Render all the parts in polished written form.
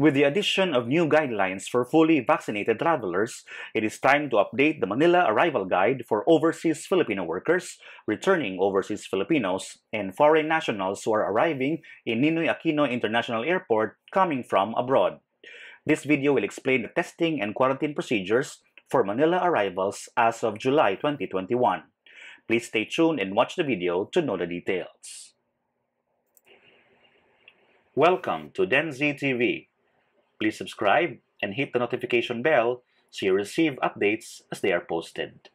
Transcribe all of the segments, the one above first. With the addition of new guidelines for fully vaccinated travelers, it is time to update the Manila Arrival Guide for overseas Filipino workers, returning overseas Filipinos, and foreign nationals who are arriving in Ninoy Aquino International Airport coming from abroad. This video will explain the testing and quarantine procedures for Manila arrivals as of July 2021. Please stay tuned and watch the video to know the details. Welcome to DHENZI TV. Please subscribe and hit the notification bell so you receive updates as they are posted.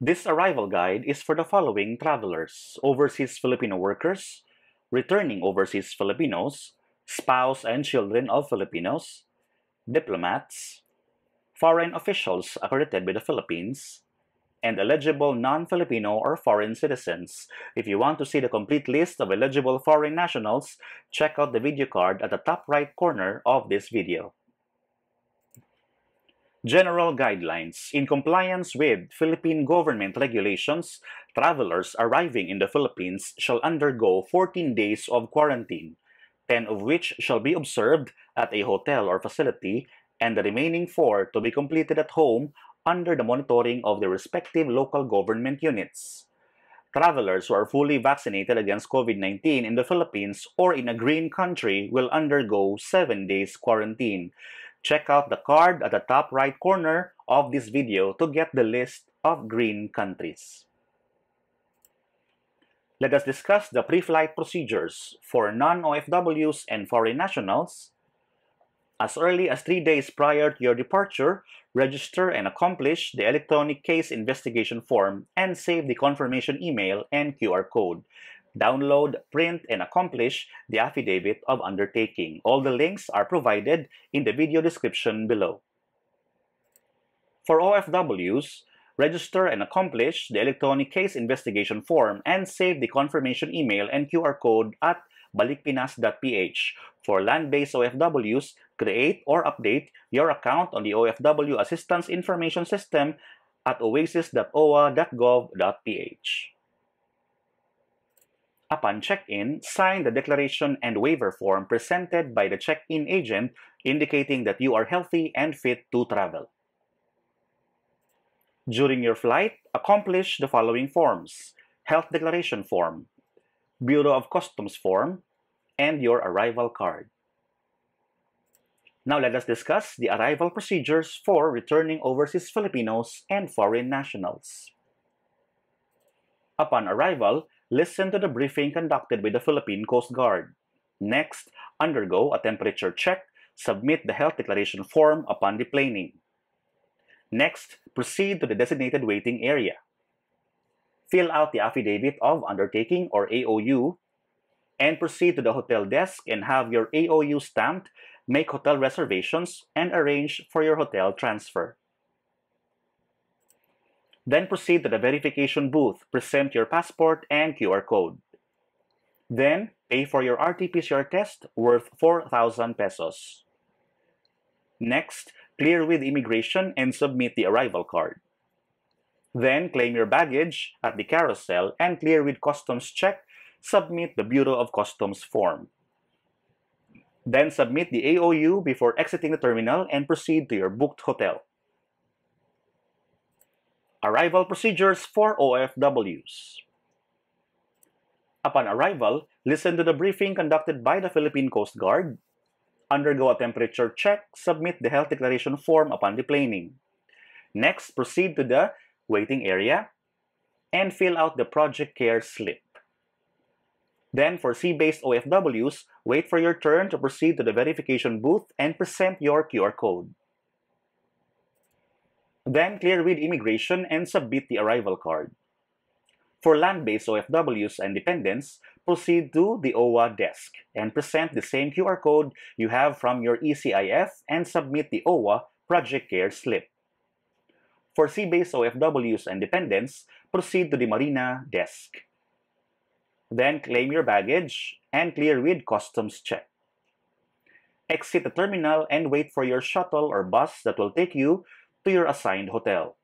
This arrival guide is for the following travelers: overseas Filipino workers, returning overseas Filipinos, spouse and children of Filipinos, diplomats, foreign officials accredited by the Philippines, and eligible non-Filipino or foreign citizens. If you want to see the complete list of eligible foreign nationals, check out the video card at the top right corner of this video. General guidelines. In compliance with Philippine government regulations, travelers arriving in the Philippines shall undergo 14 days of quarantine, 10 of which shall be observed at a hotel or facility, and the remaining 4 to be completed at home under the monitoring of the respective local government units. Travelers who are fully vaccinated against COVID-19 in the Philippines or in a green country will undergo 7 days quarantine. Check out the card at the top right corner of this video to get the list of green countries. Let us discuss the pre-flight procedures for non-OFWs and foreign nationals. As early as 3 days prior to your departure, register and accomplish the electronic case investigation form and save the confirmation email and QR code. Download, print, and accomplish the affidavit of undertaking. All the links are provided in the video description below. For OFWs, register and accomplish the electronic case investigation form and save the confirmation email and QR code at balikpinas.ph. For land-based OFWs, create or update your account on the OFW Assistance Information System at oasis.owwa.gov.ph. Upon check-in, sign the declaration and waiver form presented by the check-in agent indicating that you are healthy and fit to travel. During your flight, accomplish the following forms: Health Declaration Form, Bureau of Customs Form, and your arrival card. Now let us discuss the arrival procedures for returning overseas Filipinos and foreign nationals. Upon arrival, listen to the briefing conducted by the Philippine Coast Guard. Next, undergo a temperature check, submit the health declaration form upon deplaning. Next, proceed to the designated waiting area. Fill out the affidavit of undertaking or AOU, and proceed to the hotel desk and have your AOU stamped, make hotel reservations, and arrange for your hotel transfer. Then proceed to the verification booth, present your passport and QR code. Then pay for your RT-PCR test worth 4,000 pesos. Next, clear with immigration and submit the arrival card. Then claim your baggage at the carousel and clear with customs check, submit the Bureau of Customs form. Then submit the AOU before exiting the terminal and proceed to your booked hotel. Arrival procedures for OFWs. Upon arrival, listen to the briefing conducted by the Philippine Coast Guard. Undergo a temperature check, submit the health declaration form upon deplaning. Next, proceed to the waiting area and fill out the project care slip. Then, for sea-based OFWs, wait for your turn to proceed to the verification booth and present your QR code. Then, clear with immigration and submit the arrival card. For land-based OFWs and dependents, proceed to the OWA desk and present the same QR code you have from your ECIF and submit the OWA project care slip. For sea-based OFWs and dependents, proceed to the marina desk. Then claim your baggage and clear with customs check. Exit the terminal and wait for your shuttle or bus that will take you to your assigned hotel.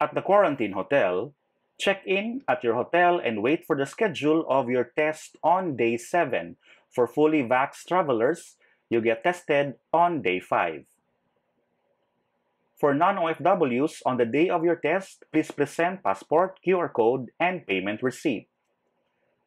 At the quarantine hotel, check in at your hotel and wait for the schedule of your test on day 7, For fully vaxxed travelers, you get tested on day 5. For non-OFWs, on the day of your test, please present passport, QR code, and payment receipt.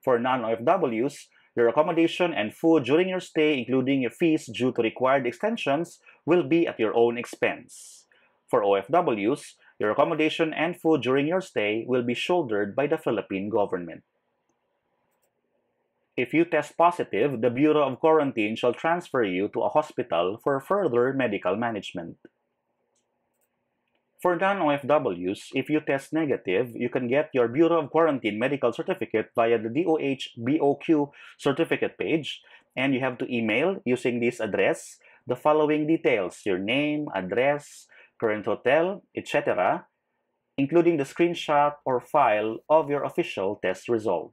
For non-OFWs, your accommodation and food during your stay, including your fees due to required extensions, will be at your own expense. For OFWs, your accommodation and food during your stay will be shouldered by the Philippine government. If you test positive, the Bureau of Quarantine shall transfer you to a hospital for further medical management. For non-OFWs, if you test negative, you can get your Bureau of Quarantine medical certificate via the DOH BOQ certificate page, and you have to email using this address the following details: your name, address, current hotel, etc., including the screenshot or file of your official test result.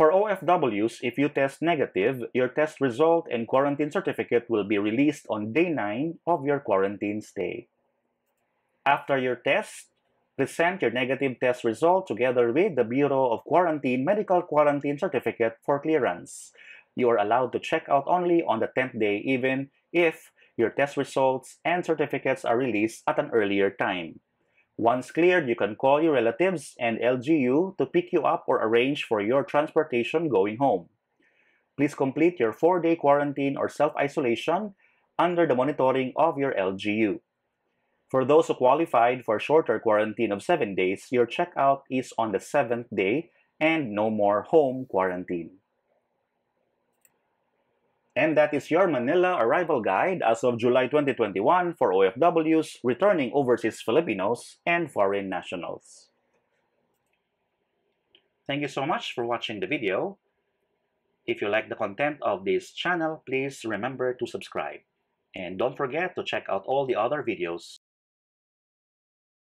For OFWs, if you test negative, your test result and quarantine certificate will be released on day 9 of your quarantine stay. After your test, present your negative test result together with the Bureau of Quarantine medical quarantine certificate for clearance. You are allowed to check out only on the 10th day, even if your test results and certificates are released at an earlier time. Once cleared, you can call your relatives and LGU to pick you up or arrange for your transportation going home. Please complete your 4-day quarantine or self-isolation under the monitoring of your LGU. For those who qualified for a shorter quarantine of 7 days, your checkout is on the 7th day and no more home quarantine. And that is your Manila Arrival Guide as of July 2021 for OFWs, returning overseas Filipinos, and foreign nationals. Thank you so much for watching the video. If you like the content of this channel, please remember to subscribe. And don't forget to check out all the other videos.